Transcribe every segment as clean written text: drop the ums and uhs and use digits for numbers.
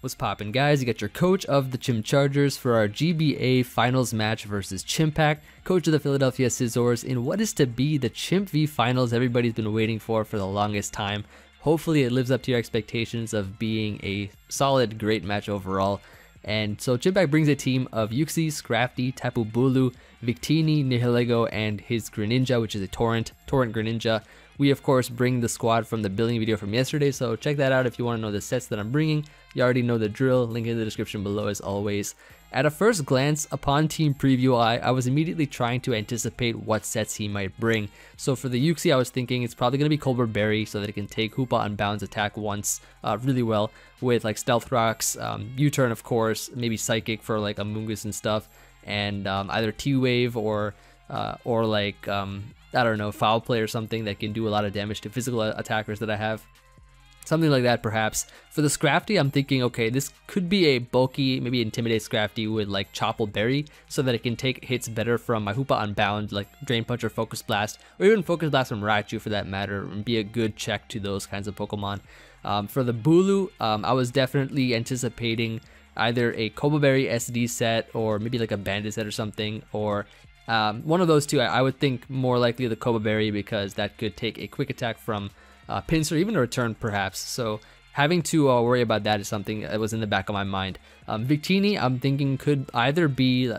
What's poppin', guys? You got your coach of the Chim Chargers for our GBA finals match versus Chimpak, coach of the Philadelphia Scizors, in what is to be the Chimp V finals everybody's been waiting for the longest time. Hopefully it lives up to your expectations of being a solid, great match overall. And so Chimpak brings a team of Uxie, Scrafty, Tapu Bulu, Victini, Nihilego, and his Greninja, which is a Torrent Greninja. We of course bring the squad from the building video from yesterday, so check that out if you want to know the sets that I'm bringing. You already know the drill, link in the description below as always. At a first glance, upon team preview, I was immediately trying to anticipate what sets he might bring. So for the Uxie, I was thinking it's probably going to be Colbur Berry so that it can take Hoopa Unbound's attack once really well with like Stealth Rocks, U-Turn of course, maybe Psychic for like Amoongus and stuff, and either T-Wave or like... I don't know, Foul Play or something that can do a lot of damage to physical attackers that I have. Something like that, perhaps. For the Scrafty, I'm thinking, okay, this could be a bulky, maybe Intimidate Scrafty with, like, Choppel Berry, so that it can take hits better from my Hoopa Unbound, like, Drain Punch or Focus Blast, or even Focus Blast from Raichu, for that matter, and be a good check to those kinds of Pokemon. For the Bulu, I was definitely anticipating either a Koba Berry SD set, or maybe, like, a Bandit set or something, or... one of those two, I would think more likely the Koba Berry, because that could take a quick attack from Pinsir, even a return perhaps. So having to worry about that is something that was in the back of my mind. Victini, I'm thinking could either be,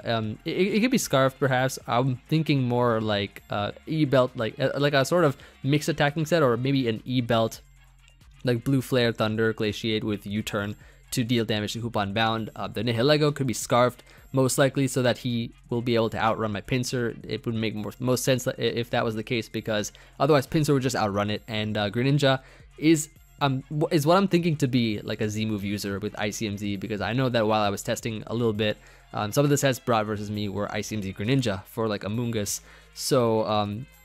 it could be Scarf perhaps. I'm thinking more like E-Belt, like a sort of mixed attacking set, or maybe an E-Belt, like Blue Flare, Thunder, Glaciate with U-Turn to deal damage to Hoopa Unbound. The Nihilego could be Scarfed, most likely so that he will be able to outrun my Pinsir. It would make most sense if that was the case, because otherwise Pinsir would just outrun it. And Greninja is what I'm thinking to be like a Z-Move user with ICMZ, because I know that while I was testing a little bit, some of the sets brought versus me were ICMZ Greninja for like Amoongus. So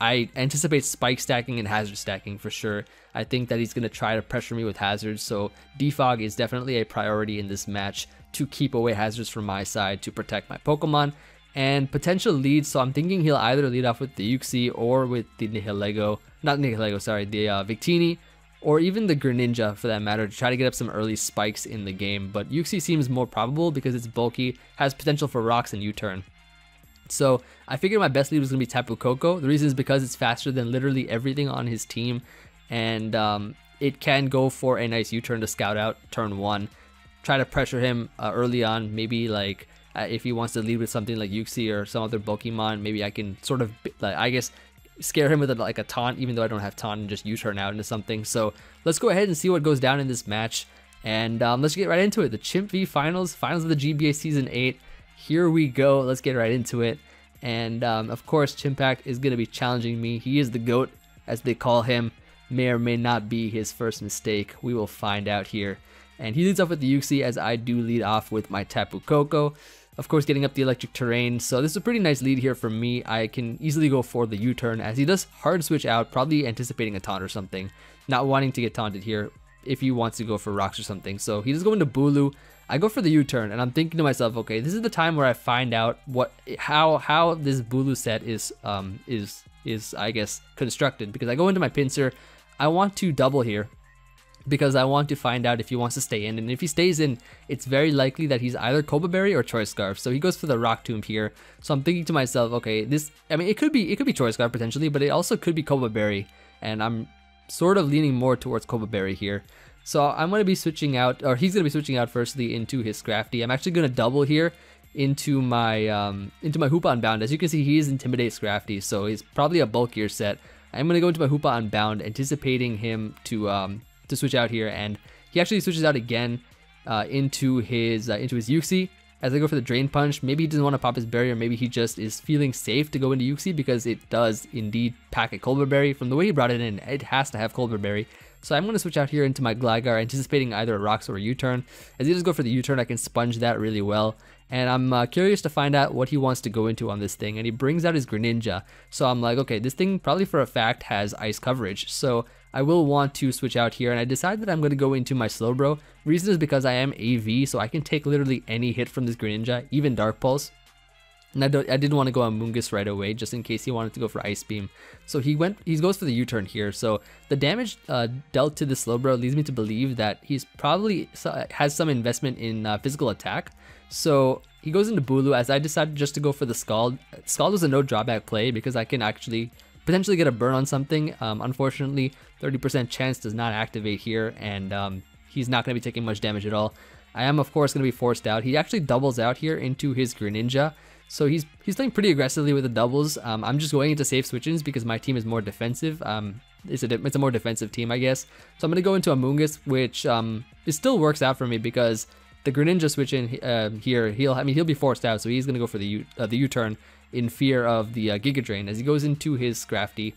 I anticipate Spike stacking and Hazard stacking for sure. I think that he's going to try to pressure me with Hazards, so Defog is definitely a priority in this match to keep away Hazards from my side to protect my Pokemon. And potential leads, so I'm thinking he'll either lead off with the Uxie or with the Victini, or even the Greninja for that matter, to try to get up some early spikes in the game. But Uxie seems more probable because it's bulky, has potential for rocks and U-turn. So I figured my best lead was going to be Tapu Koko. The reason is because it's faster than literally everything on his team, and it can go for a nice U-turn to scout out turn 1. Try to pressure him early on, maybe like if he wants to lead with something like Uxie or some other Pokemon, maybe I can sort of, like, I guess, scare him with like a taunt, even though I don't have taunt, and just U-turn out into something. So let's go ahead and see what goes down in this match, and let's get right into it. The Chimp V finals of the GBA Season 8. Here we go. Let's get right into it. And of course, Chimpak is going to be challenging me. He is the GOAT, as they call him. May or may not be his first mistake. We will find out here. And he leads off with the Uxie, as I do lead off with my Tapu Koko. Of course, getting up the electric terrain, so this is a pretty nice lead here for me. I can easily go for the U-turn, as he does hard switch out, probably anticipating a taunt or something. Not wanting to get taunted here if he wants to go for rocks or something. So he does go into Bulu. I go for the U-turn, and I'm thinking to myself, okay, this is the time where I find out how this Bulu set is I guess constructed, because I go into my Pinsir. I want to double here, because I want to find out if he wants to stay in, and if he stays in, it's very likely that he's either Koba Berry or Choice Scarf. So he goes for the Rock Tomb here. So I'm thinking to myself, okay, this, I mean, it could be Choice Scarf potentially, but it also could be Koba Berry, and I'm sort of leaning more towards Koba Berry here. So I'm going to be switching out, or he's going to be switching out firstly into his Scrafty. I'm actually going to double here into my Hoopa Unbound. As you can see, he is Intimidate Scrafty, so he's probably a bulkier set. I'm going to go into my Hoopa Unbound, anticipating him to switch out here, and he actually switches out again into his Uxie, as I go for the Drain Punch. Maybe he doesn't want to pop his berry, or maybe he just is feeling safe to go into Uxie, because it does indeed pack a Colbur Berry. From the way he brought it in, it has to have Colbur Berry. So I'm going to switch out here into my Gligar, anticipating either a Rocks or a U-turn. As he does go for the U-turn, I can sponge that really well, and I'm curious to find out what he wants to go into on this thing. And he brings out his Greninja, so I'm like, okay, this thing probably for a fact has ice coverage, so I will want to switch out here, and I decide that I'm going to go into my Slowbro. Reason is because I am AV, so I can take literally any hit from this Greninja, even Dark Pulse. And I didn't want to go Amoongus right away, just in case he wanted to go for Ice Beam. So he goes for the U-turn here. So the damage dealt to the Slowbro leads me to believe that he's probably has some investment in physical attack. So he goes into Bulu, as I decided just to go for the Scald. Scald was a no drawback play because I can actually potentially get a burn on something. Unfortunately, 30% chance does not activate here, and he's not going to be taking much damage at all. I am, of course, going to be forced out. He actually doubles out here into his Greninja. So he's playing pretty aggressively with the doubles. I'm just going into safe switch-ins because my team is more defensive. It's a more defensive team, I guess. So I'm going to go into Amoongus, which it still works out for me because the Greninja switch-in here, he'll be forced out, so he's going to go for the U-turn in fear of the Giga Drain. As he goes into his Scrafty,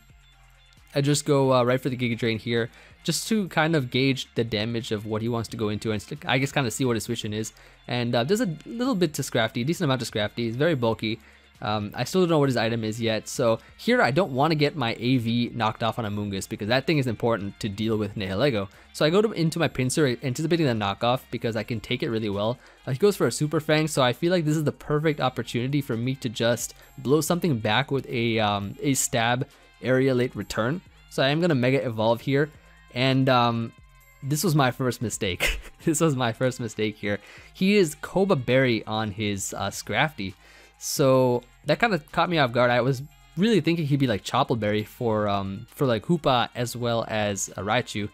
I just go right for the Giga Drain here, just to kind of gauge the damage of what he wants to go into, and I guess kind of see what his switch-in is. And there's a little bit to Scrafty, decent amount to Scrafty. He's very bulky. I still don't know what his item is yet, so here I don't want to get my AV knocked off on Amoongus because that thing is important to deal with Nihilego. So I go into my Pinsir, anticipating the knockoff because I can take it really well. He goes for a Super Fang, so I feel like this is the perfect opportunity for me to just blow something back with a stab area late return. So I am going to Mega Evolve here, and this was my first mistake. This was my first mistake here. He is Koba Berry on his Scrafty. So that kind of caught me off guard. I was really thinking he'd be like Choppel Berry for like Hoopa as well as Raichu,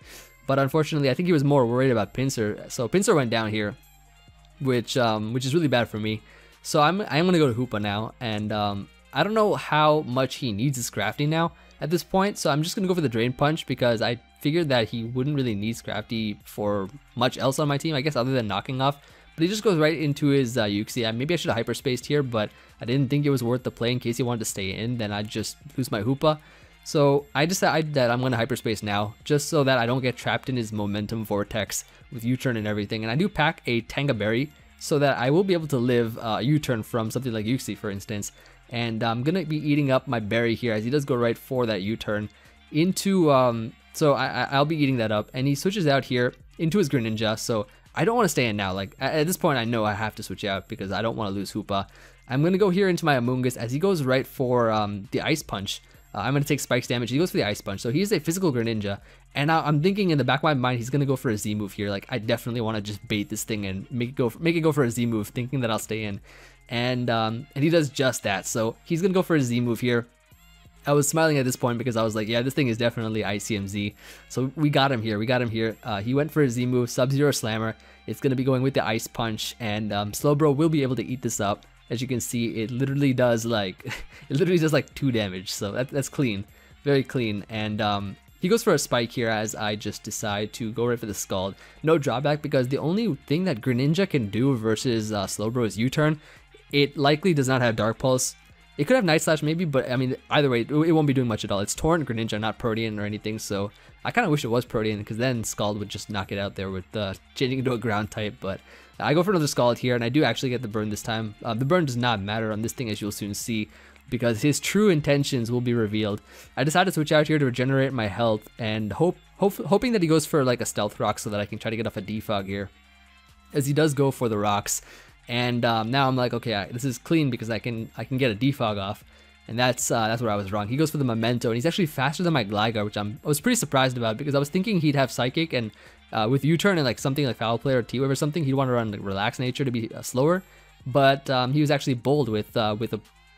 but unfortunately I think he was more worried about Pinsir. So Pinsir went down here, which is really bad for me. So I'm gonna go to Hoopa now, and I don't know how much he needs his Scrafty now at this point. So I'm just gonna go for the Drain Punch because I figured that he wouldn't really need Scrafty for much else on my team, I guess, other than knocking off. But he just goes right into his Uxie. Maybe I should have hyperspaced here, but I didn't think it was worth the play in case he wanted to stay in. Then I'd just lose my Hoopa. So I decided that I'm going to hyperspace now, just so that I don't get trapped in his momentum vortex with U-turn and everything. And I do pack a Tanga Berry so that I will be able to live U-turn from something like Uxie, for instance. And I'm going to be eating up my berry here, as he does go right for that U-turn into... so I'll be eating that up. And he switches out here into his Greninja, so... I don't want to stay in now. Like, at this point I know I have to switch out because I don't want to lose Hoopa. I'm going to go here into my Amoongus as he goes right for the Ice Punch. I'm going to take Spike's damage. He goes for the Ice Punch. So he's a physical Greninja. And I'm thinking in the back of my mind he's going to go for a Z-Move here. Like, I definitely want to just bait this thing and make it go for a Z-Move, thinking that I'll stay in. And he does just that. So he's going to go for a Z-Move here. I was smiling at this point because I was like, yeah, this thing is definitely ICMZ. So we got him here. He went for his Z-Move, Sub-Zero Slammer. It's going to be going with the Ice Punch, and Slowbro will be able to eat this up. As you can see, it literally does like two damage. So that's clean, very clean. And he goes for a Spike here, as I just decide to go right for the Scald. No drawback, because the only thing that Greninja can do versus Slowbro is U-turn. It likely does not have Dark Pulse. It could have Night Slash maybe, but I mean, either way, it won't be doing much at all. It's Torrent Greninja, not Protean or anything, so I kind of wish it was Protean, because then Scald would just knock it out there with changing into a ground type. But I go for another Scald here, and I do actually get the burn this time. The burn does not matter on this thing, as you'll soon see, because his true intentions will be revealed. I decided to switch out here to regenerate my health, and hoping that he goes for like a Stealth Rock so that I can try to get off a Defog here, as he does go for the Rocks. And now I'm like, okay, this is clean because I can get a Defog off, and that's where I was wrong. He goes for the Memento, and he's actually faster than my Gligar, which I was pretty surprised about, because I was thinking he'd have Psychic, and with U-turn and like something like Foul Play or T-Wave or something, he'd want to run like Relaxed Nature to be slower. But he was actually bold with a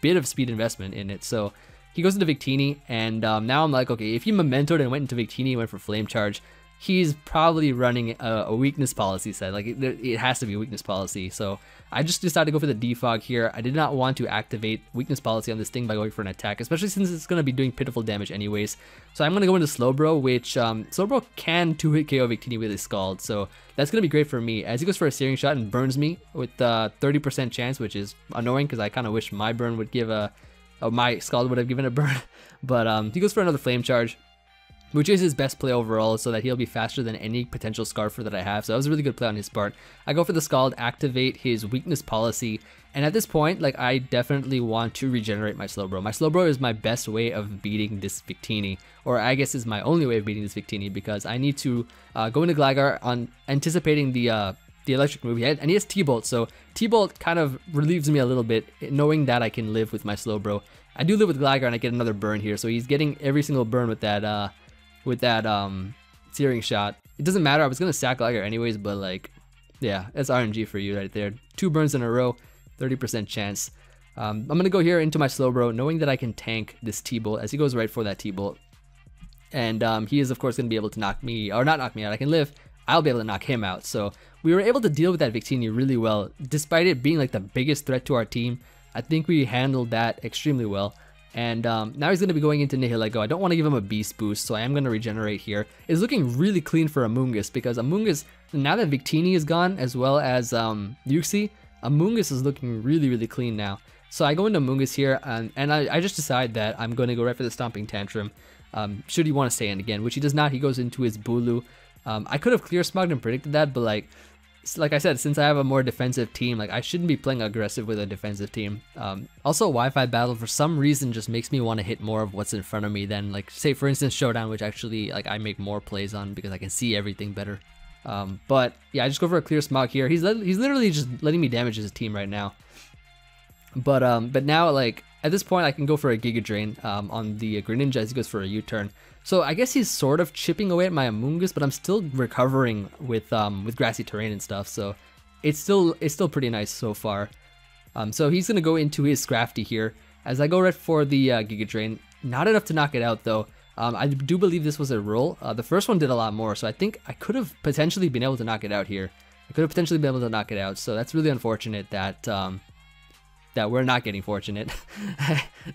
bit of speed investment in it. So he goes into Victini, and now I'm like, okay, if he Mementoed and went into Victini and went for Flame Charge, he's probably running a Weakness Policy set. Like, it has to be a Weakness Policy. So I just decided to go for the Defog here. I did not want to activate Weakness Policy on this thing by going for an attack, especially since it's going to be doing pitiful damage anyways. So I'm going to go into Slowbro, which Slowbro can 2-hit KO Victini with his Scald, so that's going to be great for me, as he goes for a Searing Shot and burns me with 30% chance, which is annoying because I kind of wish my burn would give a... my Scald would have given a burn. But he goes for another Flame Charge, which is his best play overall, so that he'll be faster than any potential Scarfer that I have. So that was a really good play on his part. I go for the Scald, activate his Weakness Policy, and at this point, like, I definitely want to regenerate my Slowbro. My Slowbro is my best way of beating this Victini, or I guess is my only way of beating this Victini, because I need to go into Gligar on anticipating the the electric move, and he has T-Bolt, so T-Bolt kind of relieves me a little bit, knowing that I can live with my Slowbro. I do live with Gligar, and I get another burn here, so he's getting every single burn with that Searing Shot. It doesn't matter, I was gonna sack Gligar anyways, but like, yeah, that's RNG for you right there. 2 burns in a row, 30% chance. I'm gonna go here into my Slowbro, knowing that I can tank this T-Bolt as he goes right for that T-Bolt. And he is, of course, going to be able to knock me, or not knock me out, I can live, I'll be able to knock him out. So we were able to deal with that Victini really well, despite it being like the biggest threat to our team. I think we handled that extremely well. And now he's going to be going into Nihilego. I don't want to give him a Beast boost, so I am going to regenerate here. It's looking really clean for Amoongus, because Amoongus, now that Victini is gone, as well as Uxie, Amoongus is looking really, really clean now. So I go into Amoongus here, and I just decide that I'm going to go right for the Stomping Tantrum. Should he want to stay in again, which he does not. He goes into his Bulu. I could have clear smugged and predicted that, but like I said, since I have a more defensive team, like I shouldn't be playing aggressive with a defensive team. Also, Wi-Fi battle for some reason just makes me want to hit more of what's in front of me than, like, say for instance Showdown, which actually like I make more plays on because I can see everything better. But yeah, I just go for a clear smog here. He's literally just letting me damage his team right now. But now, like, at this point, I can go for a Giga Drain on the Greninja as he goes for a U-Turn. So I guess he's sort of chipping away at my Amoongus, but I'm still recovering with Grassy Terrain and stuff. So it's still pretty nice so far. So he's going to go into his Scrafty here as I go right for the Giga Drain. Not enough to knock it out, though. I do believe this was a roll. The first one did a lot more, so I think I could have potentially been able to knock it out here. So that's really unfortunate that... that we're not getting fortunate.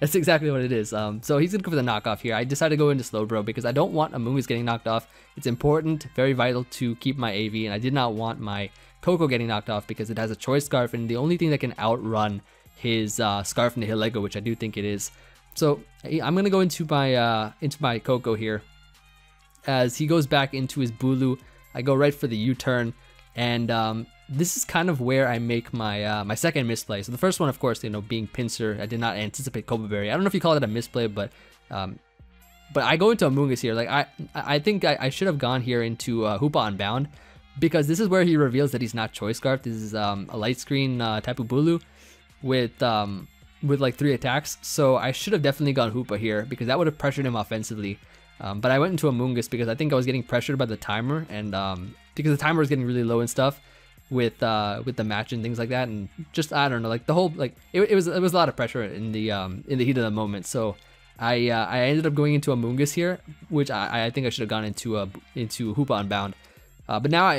That's exactly what it is. So he's gonna go for the knockoff here. I decided to go into Slowbro because I don't want Amoongus getting knocked off. It's important, very vital to keep my AV, and I did not want my Koko getting knocked off because it has a Choice Scarf, and the only thing that can outrun his Scarf Nihilego, which I do think it is. So I'm gonna go into my Koko here. As he goes back into his Bulu, I go right for the U-Turn, and this is kind of where I make my my second misplay. So the first one, of course, you know, being Pinsir, I did not anticipate Koba Berry. I don't know if you call it a misplay, but I go into Amoongus here. Like I think I should have gone here into Hoopa Unbound, because this is where he reveals that he's not Choice Scarf. This is a light screen Tapu Bulu with like 3 attacks. So I should have definitely gone Hoopa here because that would have pressured him offensively. But I went into Amoongus because I think I was getting pressured by the timer, and because the timer was getting really low and stuff. With the match and things like that, and just, I don't know, like the whole, like it was a lot of pressure in the heat of the moment. So I ended up going into Amoongus here, which I think I should have gone into Hoopa Unbound, but now I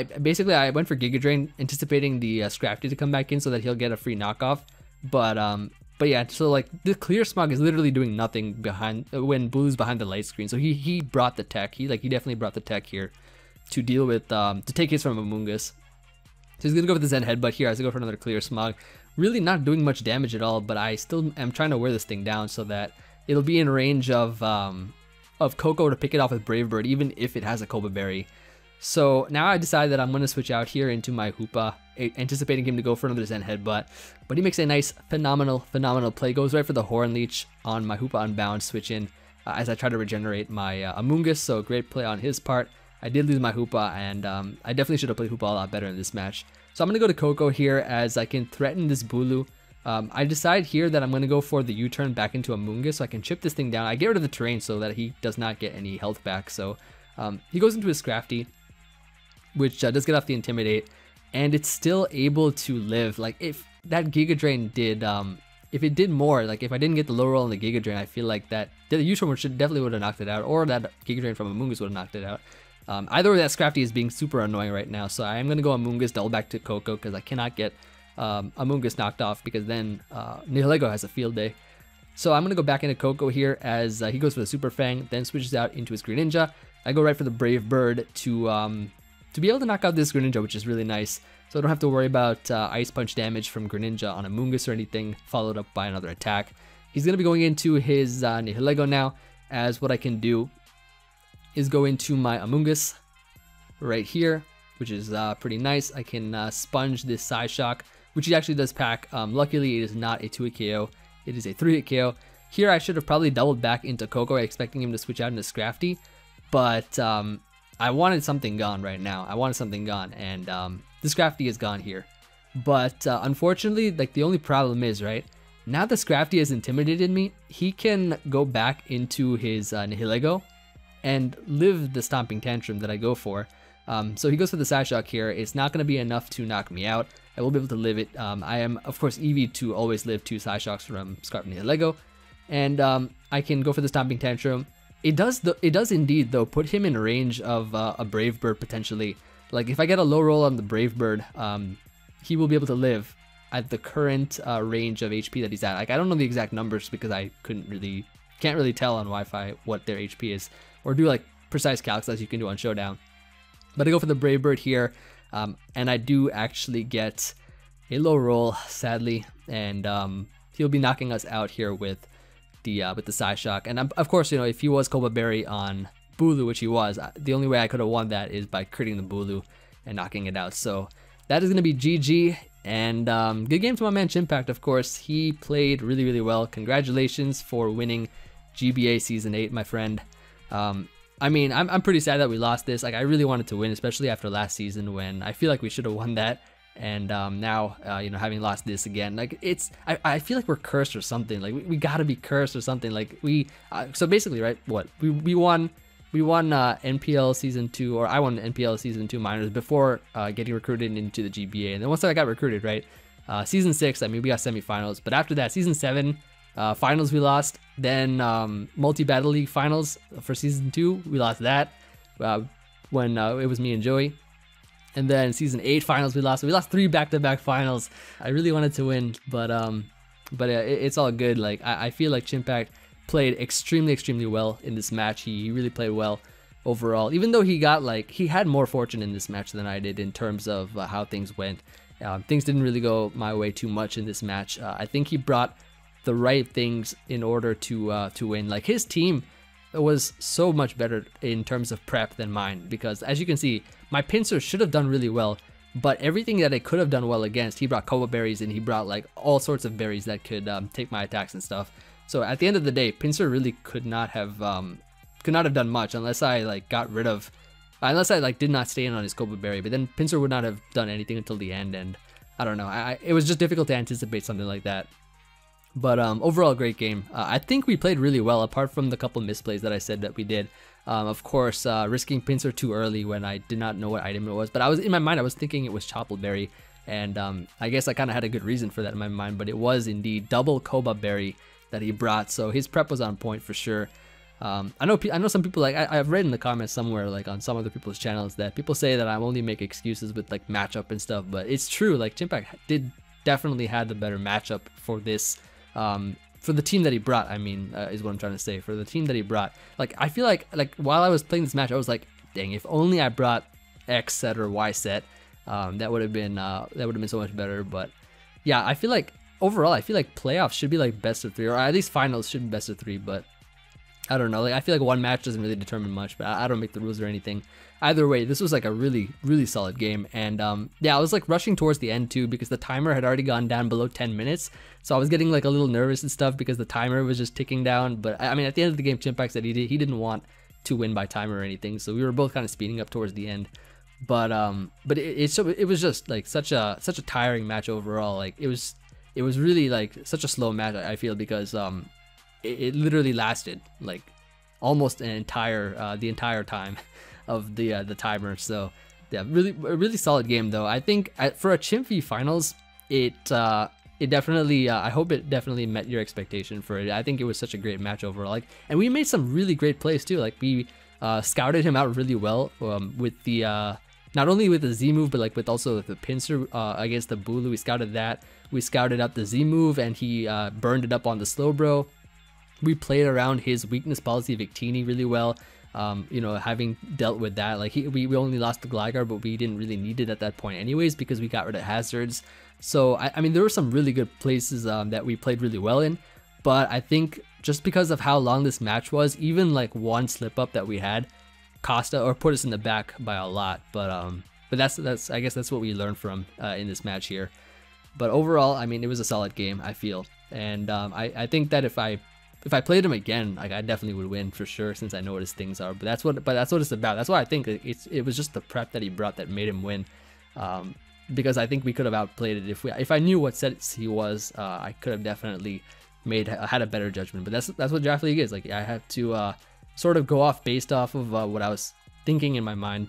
went for Giga Drain, anticipating the Scrafty to come back in so that he'll get a free knockoff. But yeah, so like the clear smog is literally doing nothing behind when Blue's behind the light screen. So he brought the tech. He definitely brought the tech here to deal with to take hits from Amoongus. So he's gonna go for the Zen Headbutt here as I go for another clear smog. Really not doing much damage at all, but I still am trying to wear this thing down so that it'll be in range of Koko to pick it off with Brave Bird, even if it has a Koba Berry. So now I decide that I'm gonna switch out here into my Hoopa, anticipating him to go for another Zen Headbutt. But he makes a nice, phenomenal play. Goes right for the Horn Leech on my Hoopa Unbound switch in as I try to regenerate my Amoongus. So great play on his part. I did lose my Hoopa, and I definitely should have played Hoopa a lot better in this match. So I'm going to go to Koko here as I can threaten this Bulu. I decide here that I'm going to go for the U-turn back into Amoongus so I can chip this thing down. I get rid of the terrain so that he does not get any health back. So he goes into his Scrafty, which does get off the Intimidate, and it's still able to live. Like if that Giga Drain did, if it did more, like if I didn't get the low roll on the Giga Drain, I feel like that the U-turn should definitely would have knocked it out, or that Giga Drain from Amoongus would have knocked it out. Either way, that Scrafty is being super annoying right now, so I am going to go Amoongus, double back to Koko, because I cannot get Amoongus knocked off, because then Nihilego has a field day. So I'm going to go back into Koko here as he goes for the Super Fang, then switches out into his Greninja. I go right for the Brave Bird to be able to knock out this Greninja, which is really nice, so I don't have to worry about Ice Punch damage from Greninja on Amoongus or anything, followed up by another attack. He's going to be going into his Nihilego now, as what I can do is go into my Amoongus right here, which is pretty nice. I can sponge this Psy Shock, which he actually does pack. Luckily, it is not a 2-hit KO. It is a 3-hit KO. Here, I should have probably doubled back into Koko, expecting him to switch out into Scrafty, but I wanted something gone right now. And the Scrafty is gone here. But unfortunately, like, the only problem is, right, now that Scrafty has intimidated me, he can go back into his Nihilego and live the Stomping Tantrum that I go for. So he goes for the Side Shock here. It's not going to be enough to knock me out. I will be able to live it. I am, of course, EV to always live two Side Shocks from Scarf and Nihilego. And I can go for the Stomping Tantrum. It does indeed, though, put him in range of a Brave Bird, potentially. Like, if I get a low roll on the Brave Bird, he will be able to live at the current range of HP that he's at. Like, I don't know the exact numbers because I can't really tell on Wi-Fi what their HP is, or do like precise calcs as you can do on Showdown. But I go for the Brave Bird here, and I do actually get a low roll, sadly, and he'll be knocking us out here with the Psy Shock. And of course, you know, if he was Koba Berry on Bulu, which he was, the only way I could have won that is by critting the Bulu and knocking it out. So that is going to be GG, and good game to my man Chimpak, of course. He played really, really well. Congratulations for winning GBA Season 8, my friend. I mean, I'm pretty sad that we lost this. Like, I really wanted to win, especially after last season when I feel like we should have won that. And now, you know, having lost this again, like, it's, I feel like we're cursed or something. Like, we gotta be cursed or something. Like, we, so basically, right, what, we won NPL Season 2, or I won NPL Season 2 minors before getting recruited into the GBA. And then once I got recruited, right, Season 6, I mean, we got semifinals. But after that, Season 7, finals we lost. Then multi-battle league finals for Season 2, we lost that when it was me and Joey. And then Season 8 finals we lost. We lost 3 back-to-back finals. I really wanted to win, but it's all good. Like, I feel like Chimpak played extremely well in this match. He really played well overall, even though he got, like, he had more fortune in this match than I did in terms of how things went. Things didn't really go my way too much in this match. I think he brought the right things in order to win. Like, his team was so much better in terms of prep than mine, because as you can see, my Pinsir should have done really well, but everything that I could have done well against, he brought Koba Berries and he brought like all sorts of berries that could take my attacks and stuff. So at the end of the day, Pinsir really could not have done much unless I like got rid of, unless I like did not stay in on his Koba Berry. But then Pinsir would not have done anything until the end, and I don't know. It was just difficult to anticipate something like that. But overall, great game. I think we played really well, apart from the couple misplays that I said that we did. Of course, risking Pinsir too early when I did not know what item it was. But I was, in my mind, I was thinking it was Chopple Berry. And I guess I kind of had a good reason for that in my mind. But it was indeed double Koba Berry that he brought. So his prep was on point for sure. I know some people, like, I've read in the comments somewhere, like on some other people's channels, that people say that I only make excuses with like matchup and stuff. But it's true. Like, Chimpak definitely had the better matchup for this. For the team that he brought, I mean, is what I'm trying to say. For the team that he brought, like, I feel like while I was playing this match, I was like, dang, if only I brought X set or Y set, that would have been so much better. But yeah, I feel like overall, I feel like playoffs should be like best of 3, or at least finals should be best of 3. But I don't know. Like, I feel like one match doesn't really determine much, but I don't make the rules or anything. Either way, this was like a really solid game. And yeah, I was like rushing towards the end too, because the timer had already gone down below 10 minutes. So I was getting like a little nervous and stuff because the timer was just ticking down. But I mean, at the end of the game, Chimpak said he didn't want to win by timer or anything. So we were both kind of speeding up towards the end. But it was just like such a tiring match overall. Like, it was really like such a slow match, I feel, because it literally lasted like almost the entire time of the timer. So yeah, really solid game though. I think for a Chimpvee finals, it definitely, I hope it definitely met your expectation for it. I think it was such a great match overall. Like, and we made some really great plays too. Like, we scouted him out really well with the not only with the Z-Move, but like with also the Pinsir against the Bulu. We scouted that. We scouted up the Z-Move, and he burned it up on the Slowbro. We played around his Weakness Policy Victini really well, you know, having dealt with that. Like, we only lost the Gligar, but we didn't really need it at that point anyways, because we got rid of Hazards. So, I mean, there were some really good places that we played really well in, but I think just because of how long this match was, even like one slip-up that we had cost or put us in the back by a lot. But that's I guess that's what we learned from in this match here. But overall, I mean, it was a solid game, I feel. And I think that if I played him again, like, I definitely would win for sure, since I know what his things are. But that's what it's about. That's why I think it was just the prep that he brought that made him win. because I think we could have outplayed it. If I knew what sets he was, I could have definitely had a better judgment. But that's what Draft League is. Like, I have to sort of go off based off of what I was thinking in my mind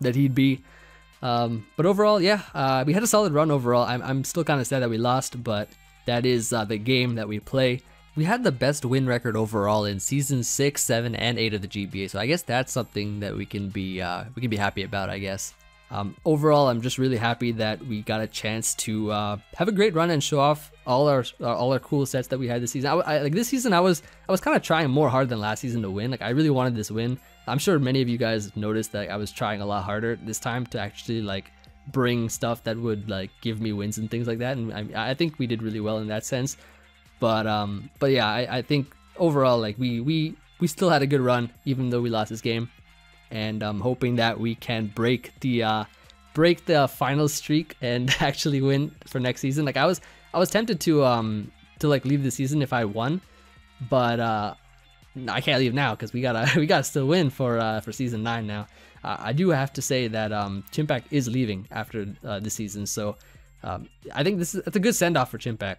that he'd be. But overall, yeah, we had a solid run overall. I'm still kind of sad that we lost, but that is the game that we play. We had the best win record overall in season 6, 7, and 8 of the GBA, so I guess that's something that we can be happy about, I guess. Overall, I'm just really happy that we got a chance to have a great run and show off all our cool sets that we had this season. Like this season, I was kind of trying more hard than last season to win. Like, I really wanted this win. I'm sure many of you guys noticed that I was trying a lot harder this time to actually like bring stuff that would like give me wins and things like that. And I think we did really well in that sense. But yeah, I think overall, like we still had a good run even though we lost this game. And I'm hoping that we can break the final streak and actually win for next season. Like I was tempted to like leave the season if I won, but I can't leave now because we gotta still win for season 9 now. I do have to say that Chimpak is leaving after this season, so I think it's a good send off for Chimpak.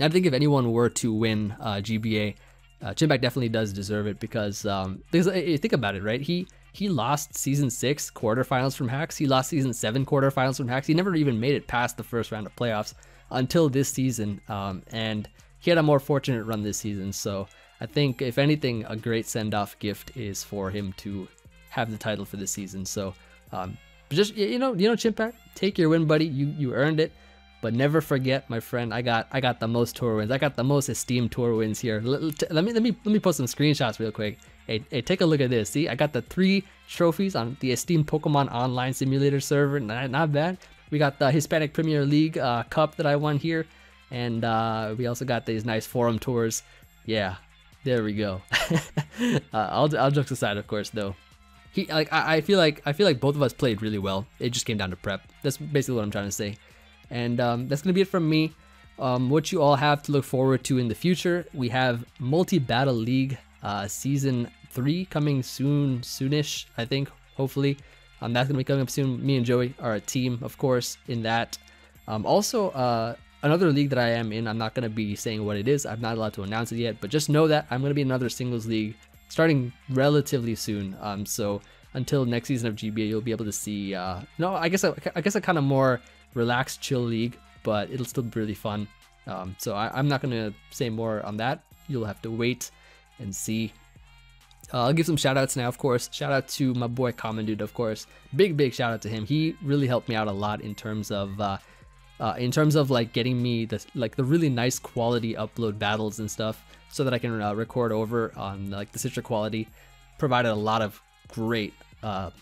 I think if anyone were to win GBA, Chimpak definitely does deserve it because think about it, right? He lost season 6 quarterfinals from Hacks. He lost season 7 quarterfinals from Hacks. He never even made it past the first round of playoffs until this season, and he had a more fortunate run this season. So I think if anything, a great send-off gift is for him to have the title for this season. So just you know, Chimpak, take your win, buddy. You earned it. But never forget, my friend, I got the most tour wins. I got the most esteemed tour wins here. Let me post some screenshots real quick. Hey, take a look at this. See, I got the 3 trophies on the esteemed Pokemon Online Simulator server. Not bad. We got the Hispanic Premier League Cup that I won here, and we also got these nice forum tours. Yeah, there we go. All jokes aside, of course, though. I feel like both of us played really well. It just came down to prep. That's basically what I'm trying to say. And that's going to be it from me. What you all have to look forward to in the future, we have Multi-Battle League Season 3 coming soonish, I think, hopefully. That's going to be coming up soon. Me and Joey are a team, of course, in that. Also, another league that I am in, I'm not going to be saying what it is. I'm not allowed to announce it yet, but just know that I'm going to be in another singles league starting relatively soon. So until next season of GBA, you'll be able to see, I guess a kind of more relaxed, chill league, but it'll still be really fun. So I'm not gonna say more on that. You'll have to wait and see. I'll give some shout outs now, of course. Shout out to my boy Common Dude, of course. Big shout out to him. He really helped me out a lot in terms of like getting me the really nice quality upload battles and stuff so that I can record over on like the Citra quality. Provided a lot of great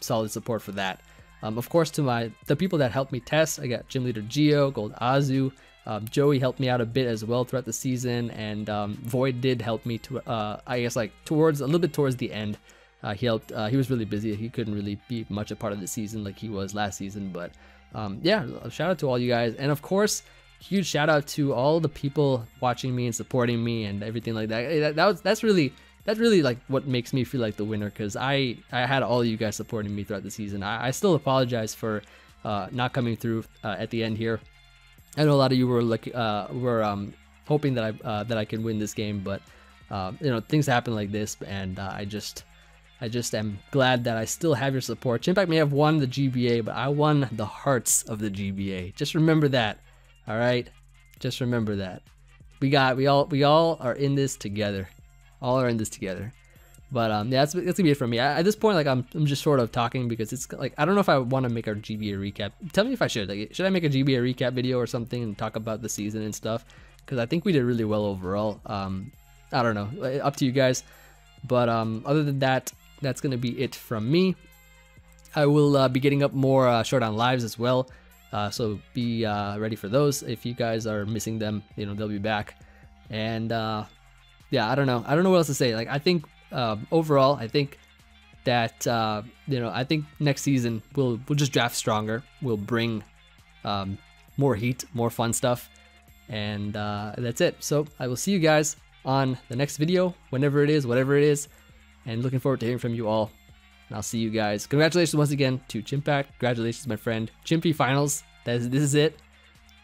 solid support for that. Of course, to the people that helped me test, I got Gym Leader Geo, Gold Azu, Joey helped me out a bit as well throughout the season, and Void did help me to, I guess, like a little bit towards the end. He helped. He was really busy. He couldn't really be much a part of the season like he was last season. But yeah, shout out to all you guys, and of course, huge shout out to all the people watching me and supporting me and everything like that. That's really like what makes me feel like the winner, because I had all you guys supporting me throughout the season. I still apologize for not coming through at the end here. I know a lot of you were hoping that I can win this game, but you know, things happen like this, and I just am glad that I still have your support. Chimpak may have won the GBA, but I won the hearts of the GBA. Just remember that, all right? Just remember that. We all are in this together. All are in this together. But yeah, that's gonna be it for me. At this point, like I'm just sort of talking because it's like I don't know if I want to make our GBA recap. Tell me if I should. Like, should I make a GBA recap video or something and talk about the season and stuff? Because I think we did really well overall. I don't know. Up to you guys. But other than that, that's gonna be it from me. I will be getting up more short on lives as well. So be ready for those. If you guys are missing them, you know they'll be back. And yeah, I don't know what else to say. Like, I think overall, I think that you know, I think next season we'll just draft stronger. We'll bring more heat, more fun stuff, and that's it. So I will see you guys on the next video, whenever it is, whatever it is, and looking forward to hearing from you all. And I'll see you guys. Congratulations once again to Chimpak. Congratulations, my friend. Chimpy finals. This is it.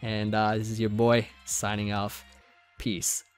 And this is your boy signing off. Peace.